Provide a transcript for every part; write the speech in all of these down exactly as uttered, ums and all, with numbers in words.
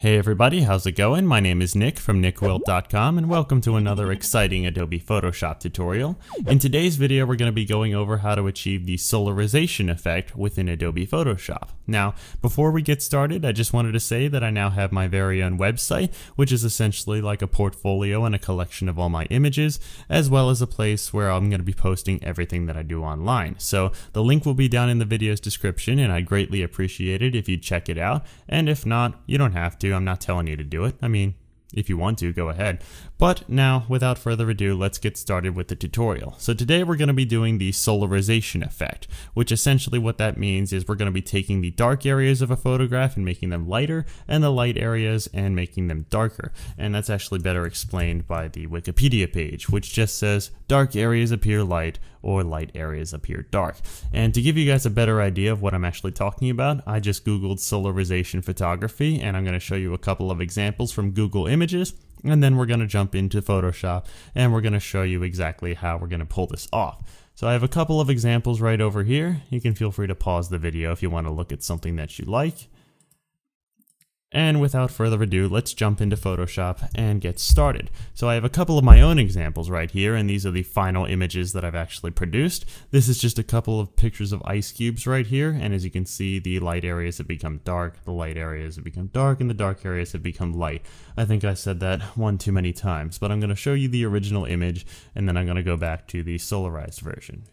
Hey everybody, how's it going? My name is Nick from nick wilt dot com and welcome to another exciting Adobe Photoshop tutorial. In today's video we're going to be going over how to achieve the solarization effect within Adobe Photoshop. Now before we get started I just wanted to say that I now have my very own website, which is essentially like a portfolio and a collection of all my images, as well as a place where I'm going to be posting everything that I do online. So the link will be down in the video's description and I'd greatly appreciate it if you check it out, and if not, you don't have to. I'm not telling you to do it. I mean, if you want to, go ahead. But now, without further ado, let's get started with the tutorial. So today we're going to be doing the solarization effect, which essentially what that means is we're going to be taking the dark areas of a photograph and making them lighter, and the light areas and making them darker. And that's actually better explained by the Wikipedia page, which just says dark areas appear light or light areas appear dark. And to give you guys a better idea of what I'm actually talking about, I just Googled solarization photography, and I'm going to show you a couple of examples from Google Images, and then we're going to jump into Photoshop and we're going to show you exactly how we're going to pull this off. So I have a couple of examples right over here. You can feel free to pause the video if you want to look at something that you like. And without further ado, let's jump into Photoshop and get started. So I have a couple of my own examples right here, and these are the final images that I've actually produced. This is just a couple of pictures of ice cubes right here, and as you can see, the light areas have become dark, the light areas have become dark, and the dark areas have become light. I think I said that one too many times, but I'm going to show you the original image, and then I'm going to go back to the solarized version.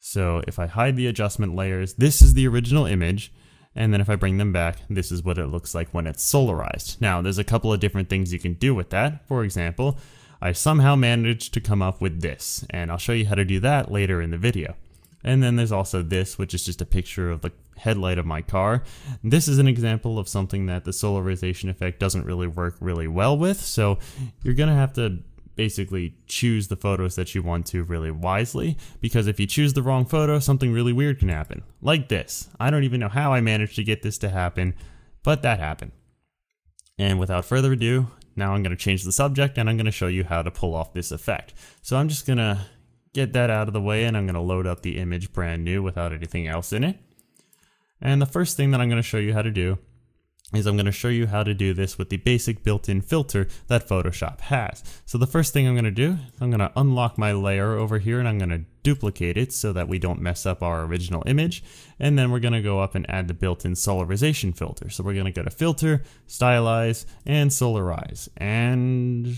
So if I hide the adjustment layers, this is the original image. And then if I bring them back, this is what it looks like when it's solarized. Now, there's a couple of different things you can do with that. For example, I somehow managed to come up with this, and I'll show you how to do that later in the video. And then there's also this, which is just a picture of the headlight of my car. This is an example of something that the solarization effect doesn't really work really well with, so you're gonna have to basically choose the photos that you want to really wisely, because if you choose the wrong photo, something really weird can happen. Like this. I don't even know how I managed to get this to happen, but that happened. And without further ado, now I'm going to change the subject and I'm going to show you how to pull off this effect. So I'm just going to get that out of the way and I'm going to load up the image brand new without anything else in it. And the first thing that I'm going to show you how to do is I'm going to show you how to do this with the basic built-in filter that Photoshop has. So the first thing I'm going to do, I'm going to unlock my layer over here and I'm going to duplicate it so that we don't mess up our original image. And then we're going to go up and add the built-in solarization filter. So we're going to go to Filter, Stylize, and Solarize. And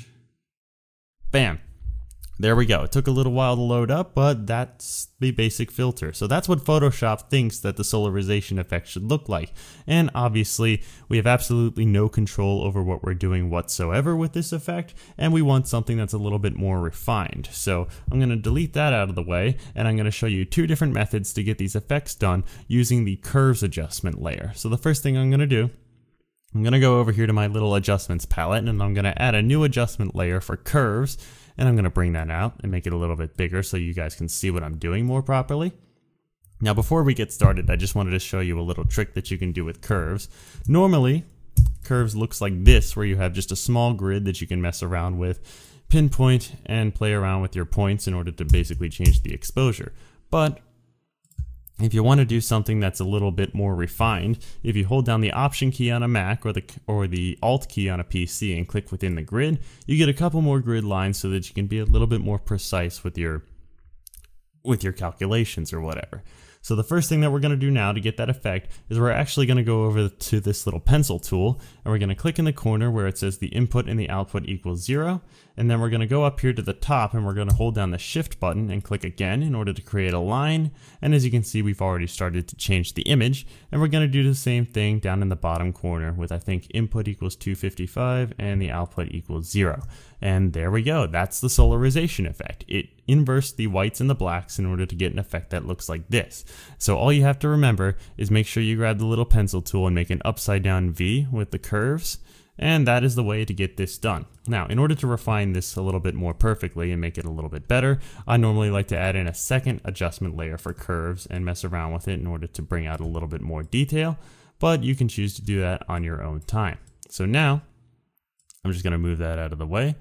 bam! There we go. It took a little while to load up, but that's the basic filter. So that's what Photoshop thinks that the solarization effect should look like. And obviously, we have absolutely no control over what we're doing whatsoever with this effect, and we want something that's a little bit more refined. So I'm going to delete that out of the way, and I'm going to show you two different methods to get these effects done using the curves adjustment layer. So the first thing I'm going to do, I'm going to go over here to my little adjustments palette, and I'm going to add a new adjustment layer for curves. And I'm going to bring that out and make it a little bit bigger so you guys can see what I'm doing more properly. Now before we get started, I just wanted to show you a little trick that you can do with curves. Normally, curves looks like this, where you have just a small grid that you can mess around with, pinpoint, and play around with your points in order to basically change the exposure. But if you want to do something that's a little bit more refined, if you hold down the Option key on a Mac or the or the Alt key on a P C and click within the grid, you get a couple more grid lines so that you can be a little bit more precise with your with your calculations or whatever. So the first thing that we're going to do now to get that effect is we're actually going to go over to this little pencil tool, and we're going to click in the corner where it says the input and the output equals zero, and then we're going to go up here to the top and we're going to hold down the Shift button and click again in order to create a line. And as you can see, we've already started to change the image, and we're going to do the same thing down in the bottom corner with, I think, input equals two fifty-five and the output equals zero. And there we go. That's the solarization effect. It inverse the whites and the blacks in order to get an effect that looks like this. So all you have to remember is make sure you grab the little pencil tool and make an upside down V with the curves, and that is the way to get this done. Now, in order to refine this a little bit more perfectly and make it a little bit better, I normally like to add in a second adjustment layer for curves and mess around with it in order to bring out a little bit more detail, but you can choose to do that on your own time. So now, I'm just going to move that out of the way.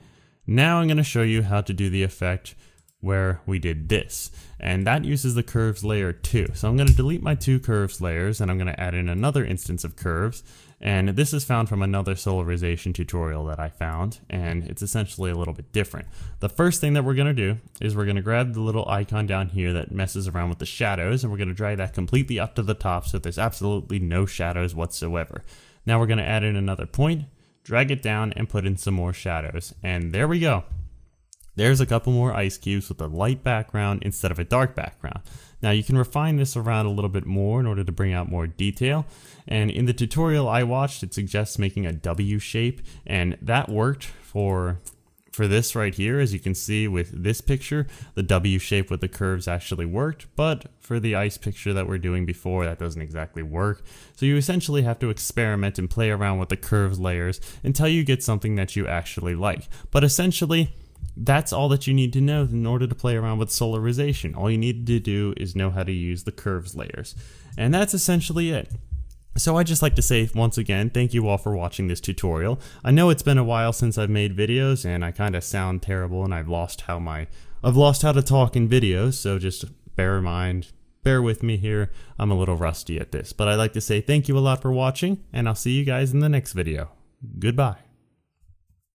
Now I'm going to show you how to do the effect where we did this, and that uses the curves layer too. So I'm going to delete my two curves layers and I'm going to add in another instance of curves, And this is found from another solarization tutorial that I found, and it's essentially a little bit different. The first thing that we're gonna do is we're gonna grab the little icon down here that messes around with the shadows, and we're gonna drag that completely up to the top so there's absolutely no shadows whatsoever. Now we're gonna add in another point, drag it down, and put in some more shadows. And there we go. There's a couple more ice cubes with a light background instead of a dark background. Now you can refine this around a little bit more in order to bring out more detail. And in the tutorial I watched, it suggests making a W shape, and that worked for, for this right here. As you can see with this picture, the W shape with the curves actually worked, but for the ice picture that we're doing before, that doesn't exactly work. So you essentially have to experiment and play around with the curves layers until you get something that you actually like. But essentially, that's all that you need to know in order to play around with solarization. All you need to do is know how to use the curves layers. And that's essentially it. So I'd just like to say once again, thank you all for watching this tutorial. I know it's been a while since I've made videos, and I kind of sound terrible, and I've lost how my, I've lost how to talk in videos, so just bear in mind, bear with me here. I'm a little rusty at this, but I'd like to say thank you a lot for watching, and I'll see you guys in the next video. Goodbye.